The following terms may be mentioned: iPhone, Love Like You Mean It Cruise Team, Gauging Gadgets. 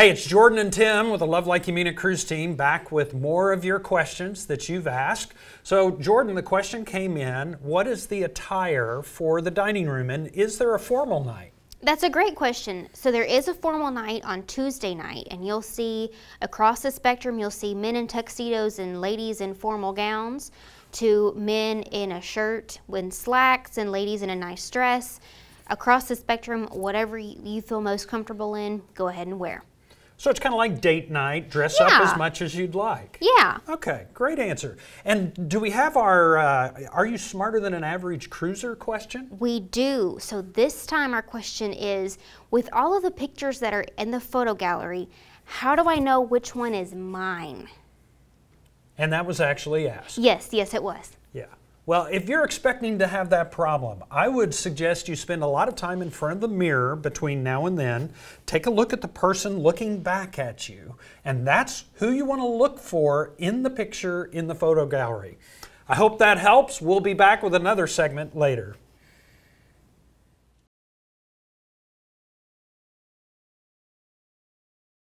Hey, it's Jordan and Tim with the Love Like You Mean It Cruise Team, back with more of your questions that you've asked. So, Jordan, the question came in, what is the attire for the dining room, and is there a formal night? That's a great question. So there is a formal night on Tuesday night, and you'll see across the spectrum, you'll see men in tuxedos and ladies in formal gowns, to men in a shirt with slacks and ladies in a nice dress. Across the spectrum, whatever you feel most comfortable in, go ahead and wear. So it's kind of like date night, dress up as much as you'd like. Yeah. Okay, great answer. And do we have our are you smarter than an average cruiser question? We do. So this time our question is, with all of the pictures that are in the photo gallery, how do I know which one is mine? And that was actually asked. Yes, it was. Yeah. Well, if you're expecting to have that problem, I would suggest you spend a lot of time in front of the mirror between now and then. Take a look at the person looking back at you, and that's who you want to look for in the picture in the photo gallery. I hope that helps. We'll be back with another segment later.